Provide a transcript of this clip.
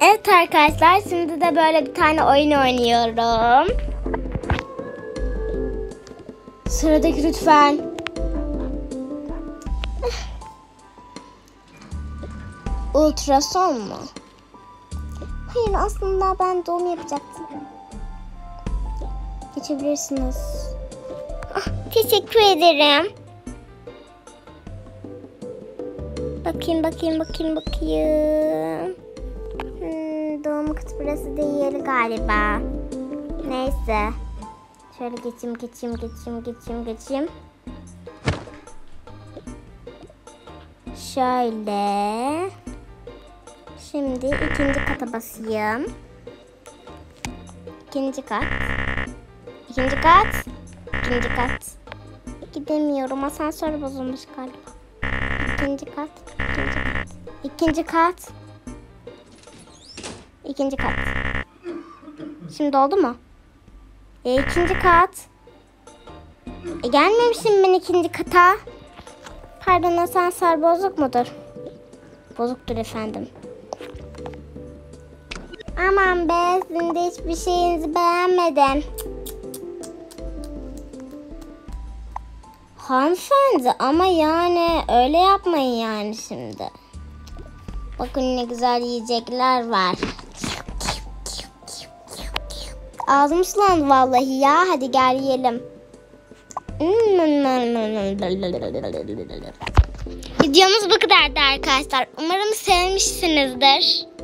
Evet arkadaşlar, şimdi de böyle bir tane oyun oynuyorum. Sıradaki lütfen. Ultrason mu? Hayır, aslında ben de onu yapacaktım. Geçebilirsiniz. Teşekkür ederim. Bakayım. Doğum kıtburası değil galiba. Neyse. Şöyle geçeyim. Şöyle. Şimdi ikinci kata basayım. İkinci kat. Gidemiyorum. Asansör bozulmuş galiba. İkinci kat. Şimdi oldu mu? İkinci kat. Gelmemişim ben ikinci kata. Pardon, asansör bozuk mudur? Bozuktur efendim. Aman be, sizin de hiçbir şeyinizi beğenmedim. Hanımefendi, ama yani öyle yapmayın yani şimdi. Bakın ne güzel yiyecekler var. Ağzım sulandı vallahi ya. Hadi gel yiyelim. Videomuz bu kadardı arkadaşlar. Umarım sevmişsinizdir.